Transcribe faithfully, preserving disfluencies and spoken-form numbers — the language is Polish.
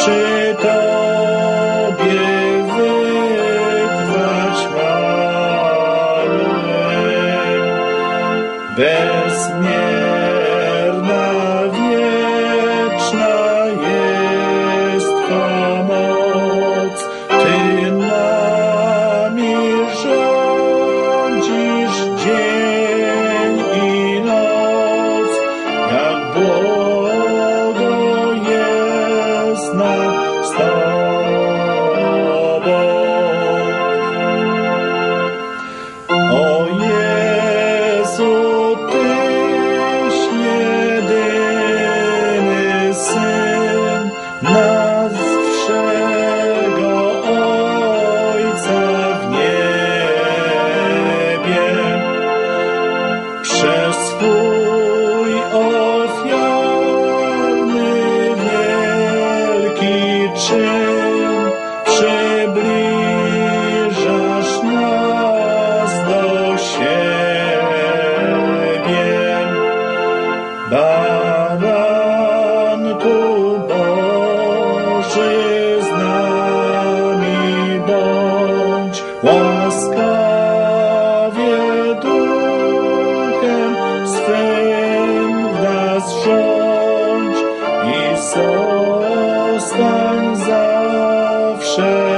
przy Tobie wytrwać chwalę. Bezmierna, wieczna jest Twa moc, Ty nami rządzisz dzień i noc, jak błogo z Tobą. O Jezu, Tyś jedyny Syn, nas wszego Ojca w niebie, przez swój ofiarny przybliżasz nas do siebie. Baranku Boży, z nami bądź, łaskawie duchem swym w nas rządź i zostań zawsze.